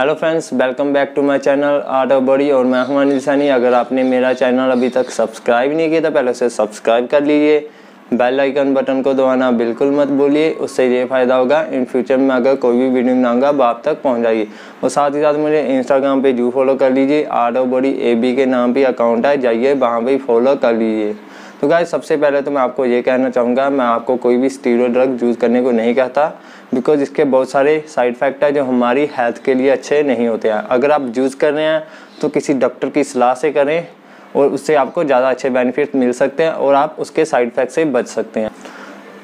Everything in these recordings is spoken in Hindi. Hello friends, welcome back to my channel art of body. और मैं हूं अनिल निशानी। अगर आपने मेरा चैनल अभी तक सब्सक्राइब नहीं किया तो पहले उसे सब्सक्राइब कर लीजिए। बेल आइकन बटन को दबाना बिल्कुल मत भूलिए। उससे ये फ़ायदा होगा इन फ्यूचर में अगर कोई भी वीडियो बनाऊंगा वो आप तक पहुंच जाएगी। और साथ ही साथ मुझे इंस्टाग्राम पे जरूर फॉलो कर लीजिए। आर्ट ऑफ बॉडी ab के नाम भी अकाउंट है, जाइए वहाँ पर फॉलो कर लीजिए। तो गाइस, सबसे पहले तो मैं आपको ये कहना चाहूँगा, मैं आपको कोई भी स्टीरॉयड ड्रग यूज़ करने को नहीं कहता, बिकॉज इसके बहुत सारे साइड इफ़ेक्ट है जो हमारी हेल्थ के लिए अच्छे नहीं होते हैं। अगर आप यूज़ कर रहे हैं तो किसी डॉक्टर की सलाह से करें और उससे आपको ज़्यादा अच्छे बेनिफिट मिल सकते हैं और आप उसके साइड इफ़ेक्ट से बच सकते हैं।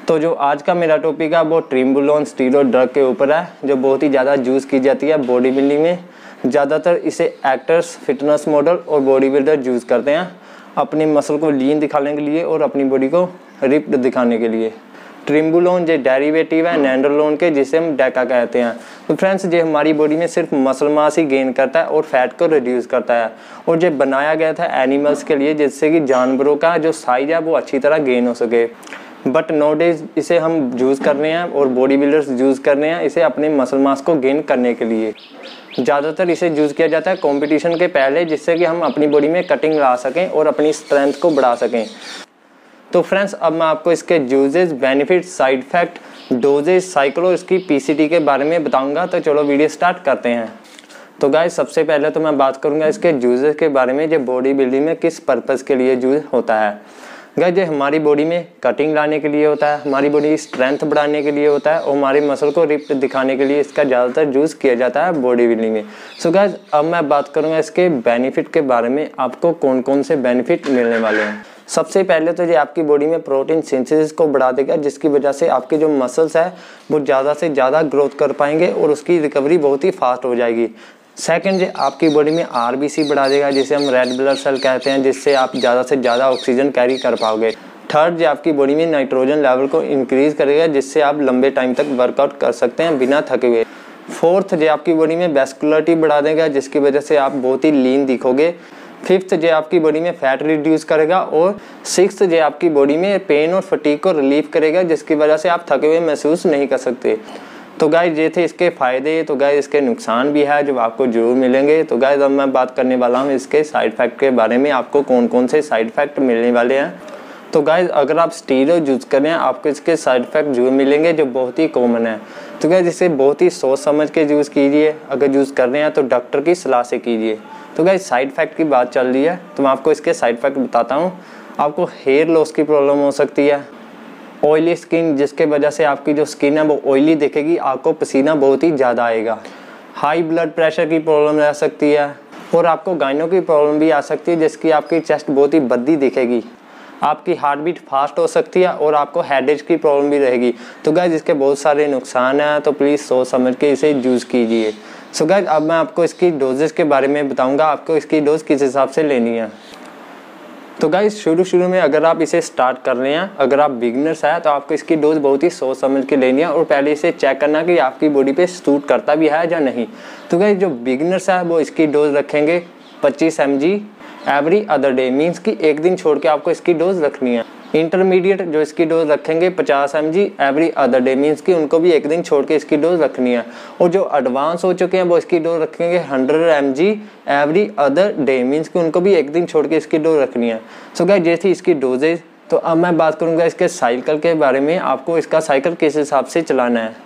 तो जो आज का मेरा टॉपिक है वो ट्रेम्बोलोन स्टीरॉयड ड्रग के ऊपर है, जो बहुत ही ज़्यादा यूज़ की जाती है बॉडी बिल्डिंग में। ज़्यादातर इसे एक्टर्स, फिटनेस मॉडल और बॉडी बिल्डर यूज़ करते हैं अपने मसल को लीन दिखाने के लिए और अपनी बॉडी को रिप्ड दिखाने के लिए। ट्रेम्बोलोन जो डेरिवेटिव है नैंड्रोलोन के, जिसे हम डेका कहते हैं। तो फ्रेंड्स, ये हमारी बॉडी में सिर्फ मसल मास ही गेन करता है और फैट को रिड्यूस करता है। और ये बनाया गया था एनिमल्स के लिए, जिससे कि जानवरों का जो साइज है वो अच्छी तरह गेन हो सके। बट नॉउडेज इसे हम यूज़ कर रहे हैं और बॉडी बिल्डर्स यूज़ कर रहे हैं इसे अपने मसल मास को गेन करने के लिए। ज़्यादातर इसे यूज़ किया जाता है कंपटीशन के पहले, जिससे कि हम अपनी बॉडी में कटिंग ला सकें और अपनी स्ट्रेंथ को बढ़ा सकें। तो फ्रेंड्स, अब मैं आपको इसके uses, benefit, side effect, doses, cycle और इसकी पीसीटी के बारे में बताऊंगा। तो चलो वीडियो स्टार्ट करते हैं। तो गाइस, सबसे पहले तो मैं बात करूँगा इसके यूजेस के बारे में, जो बॉडी बिल्डिंग में किस पर्पज़ के लिए यूज होता है। गाइस, ये हमारी बॉडी में कटिंग लाने के लिए होता है, हमारी बॉडी की स्ट्रेंथ बढ़ाने के लिए होता है और हमारे मसल को रिप्ड दिखाने के लिए इसका ज़्यादातर यूज़ किया जाता है बॉडी बिल्डिंग में। सो गाइस, अब मैं बात करूँगा इसके बेनिफिट के बारे में, आपको कौन कौन से बेनिफिट मिलने वाले हैं। सबसे पहले तो ये आपकी बॉडी में प्रोटीन सिंथेसिस को बढ़ा देगा, जिसकी वजह से आपके जो मसल्स हैं वो ज़्यादा से ज़्यादा ग्रोथ कर पाएंगे और उसकी रिकवरी बहुत ही फास्ट हो जाएगी। सेकंड, ये आपकी बॉडी में आरबीसी बढ़ा देगा, जिसे हम रेड ब्लड सेल कहते हैं, जिससे आप ज़्यादा से ज़्यादा ऑक्सीजन कैरी कर पाओगे। थर्ड, ये आपकी बॉडी में नाइट्रोजन लेवल को इंक्रीज़ करेगा, जिससे आप लंबे टाइम तक वर्कआउट कर सकते हैं बिना थके हुए। फोर्थ, ये आपकी बॉडी में वैस्कुलरिटी बढ़ा देगा, जिसकी वजह से आप बहुत ही लीन दिखोगे। फिफ्थ, ये आपकी बॉडी में फैट रिड्यूस करेगा। और सिक्स्थ, ये आपकी बॉडी में पेन और फटीग को रिलीफ करेगा, जिसकी वजह से आप थके हुए महसूस नहीं कर सकते। तो गाइस, ये थे इसके फ़ायदे। तो गाइस, इसके नुकसान भी है जो आपको जरूर मिलेंगे। तो गाइस, अब मैं बात करने वाला हूँ इसके साइड इफ़ेक्ट के बारे में, आपको कौन कौन से साइड इफ़ेक्ट मिलने वाले हैं। तो गाइस, अगर आप स्टीरॉयड यूज़ करें आपको इसके साइड इफ़ेक्ट जरूर मिलेंगे, जो बहुत ही कॉमन है। तो गाइस, इसे बहुत ही सोच समझ के यूज़ कीजिए। अगर यूज़ कर रहे हैं तो डॉक्टर की सलाह से कीजिए। तो गाइस, साइड इफ़ेक्ट की बात चल रही है तो मैं आपको इसके साइड इफ़ेक्ट बताता हूँ। आपको हेयर लॉस की प्रॉब्लम हो सकती है, ऑयली स्किन, जिसके वजह से आपकी जो स्किन है वो ऑयली दिखेगी, आपको पसीना बहुत ही ज़्यादा आएगा। हाई ब्लड प्रेशर की प्रॉब्लम रह सकती है और आपको गाइनो की प्रॉब्लम भी आ सकती है, जिसकी आपकी चेस्ट बहुत ही बद्दी दिखेगी। आपकी हार्ट बीट फास्ट हो सकती है और आपको हेडेक की प्रॉब्लम भी रहेगी। तो गाइस, इसके बहुत सारे नुकसान हैं, तो प्लीज़ सोच समझ के इसे यूज़ कीजिए। सो गाइस, अब मैं आपको इसकी डोजेज के बारे में बताऊँगा, आपको इसकी डोज किस हिसाब से लेनी है। तो गाइस, शुरू में अगर आप इसे स्टार्ट कर रहे हैं, अगर आप बिगनर्स हैं तो आपको इसकी डोज बहुत ही सोच समझ के लेनी है और पहले इसे चेक करना कि आपकी बॉडी पे सूट करता भी है या नहीं। तो गाइस, जो बिगनर्स हैं वो इसकी डोज रखेंगे 25 mg every other day, means कि एक दिन छोड़ के आपको इसकी डोज रखनी है। इंटरमीडिएट जो इसकी डोज रखेंगे 50 mg every other day, means कि उनको भी एक दिन छोड़ के इसकी डोज रखनी है। और जो एडवांस हो चुके हैं वो इसकी डोज रखेंगे 100 mg every other day, means कि उनको भी एक दिन छोड़ के इसकी डोज रखनी है। सो गाइस, ये थी इसकी डोजेज। तो अब मैं बात करूँगा इसके साइकिल के बारे में, आपको इसका साइकिल किस हिसाब से चलाना है।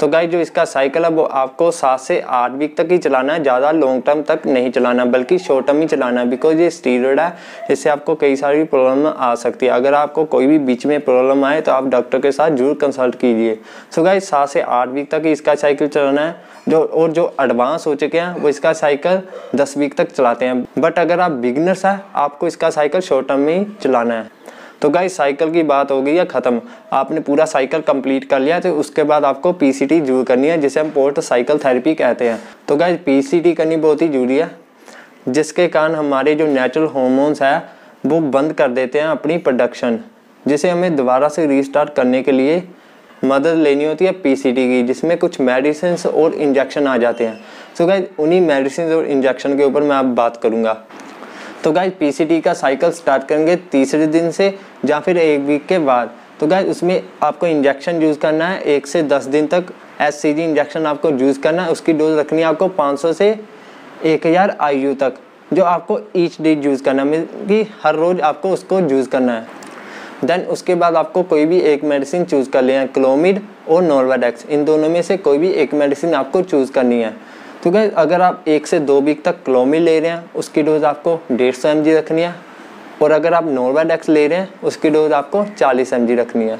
तो गाइस, जो इसका साइकिल है वो आपको 7 से 8 वीक तक ही चलाना है, ज़्यादा लॉन्ग टर्म तक नहीं चलाना, बल्कि शॉर्ट टर्म ही चलाना है, बिकॉज ये स्टीरॉयड है, इससे आपको कई सारी प्रॉब्लम आ सकती है। अगर आपको कोई भी बीच में प्रॉब्लम आए तो आप डॉक्टर के साथ जरूर कंसल्ट कीजिए। सो गाइस, 7 से 8 वीक तक ही इसका साइकिल चलाना है। जो एडवांस हो चुके हैं वो इसका साइकिल 10 वीक तक चलाते हैं। बट अगर आप बिगनर्स हैं आपको इसका साइकिल शॉर्ट टर्म में ही चलाना है। तो गाइस, साइकिल की बात हो गई है ख़त्म। आपने पूरा साइकिल कंप्लीट कर लिया तो उसके बाद आपको पीसीटी जरूर करनी है, जिसे हम पोस्ट साइकिल थेरेपी कहते हैं। तो गाइस, पीसीटी करनी बहुत ही जरूरी है, जिसके कारण हमारे जो नेचुरल हार्मोन्स हैं वो बंद कर देते हैं अपनी प्रोडक्शन, जिसे हमें दोबारा से रीस्टार्ट करने के लिए मदद लेनी होती है पीसीटी की, जिसमें कुछ मेडिसिन और इंजेक्शन आ जाते हैं। तो गाइस, उन्हीं मेडिसिन और इंजेक्शन के ऊपर मैं अब बात करूँगा। तो गाइस, पीसीटी का साइकिल स्टार्ट करेंगे 3रे दिन से या फिर 1 वीक के बाद। तो गाइस, उसमें आपको इंजेक्शन यूज़ करना है 1 से 10 दिन तक एचसीजी इंजेक्शन आपको यूज़ करना है। उसकी डोज रखनी है आपको 500 से 1000 IU तक, जो आपको ईच डे यूज़ करना है, कि हर रोज़ आपको उसको यूज़ करना है। देन उसके बाद आपको कोई भी एक मेडिसिन चूज़ कर लेना है, क्लोमिड और नोल्वाडेक्स, इन दोनों में से कोई भी एक मेडिसिन आपको चूज़ करनी है। तो क्या अगर आप 1 से 2 वीक तक क्लोमिड ले रहे हैं, उसकी डोज आपको 150 mg रखनी है, और अगर आप नोल्वाडेक्स ले रहे हैं उसकी डोज आपको 40 mg रखनी है।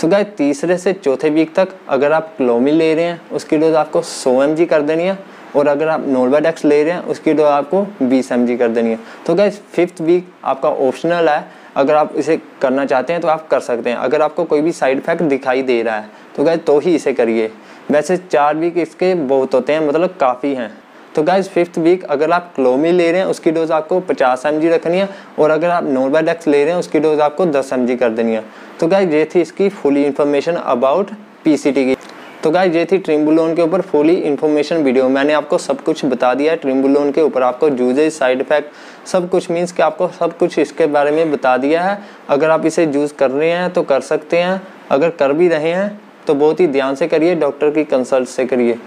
तो क्या तीसरे से चौथे वीक तक अगर आप क्लोमिड ले रहे हैं उसकी डोज आपको 100 mg कर देनी है, और अगर आप नोल्वाडेक्स ले रहे हैं उसकी डोज आपको 20 mg कर देनी है। तो क्या 5th वीक आपका ऑप्शनल है, अगर आप इसे करना चाहते हैं तो आप कर सकते हैं, अगर आपको कोई भी साइड इफेक्ट दिखाई दे रहा है तो गाइस तो ही इसे करिए। वैसे 4 वीक इसके बहुत होते हैं, मतलब काफ़ी हैं। तो गाइस 5th वीक अगर आप क्लोमिड ले रहे हैं उसकी डोज आपको 50 mg रखनी है, और अगर आप नोल्वाडेक्स ले रहे हैं उसकी डोज आपको 10 mg कर देनी है। तो गाइस ये थी इसकी फुली इन्फॉर्मेशन अबाउट PCT की। तो गाइस ये थी ट्रेम्बोलोन के ऊपर फुली इन्फॉर्मेशन वीडियो। मैंने आपको सब कुछ बता दिया है ट्रेम्बोलोन के ऊपर, आपको यूजेज, साइड इफेक्ट, सब कुछ मीन्स कि आपको सब कुछ इसके बारे में बता दिया है। अगर आप इसे यूज़ कर रहे हैं तो कर सकते हैं, अगर कर भी रहे हैं तो बहुत ही ध्यान से करिए, डॉक्टर की कंसल्ट से करिए।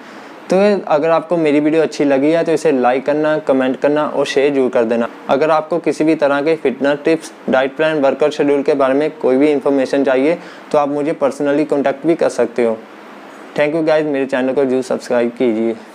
तो अगर आपको मेरी वीडियो अच्छी लगी है तो इसे लाइक करना, कमेंट करना और शेयर जरूर कर देना। अगर आपको किसी भी तरह के fitness tips, diet plan, workout schedule के बारे में कोई भी इन्फॉर्मेशन चाहिए तो आप मुझे पर्सनली कॉन्टैक्ट भी कर सकते हो। थैंक यू गाइज, मेरे चैनल को जरूर सब्सक्राइब कीजिए।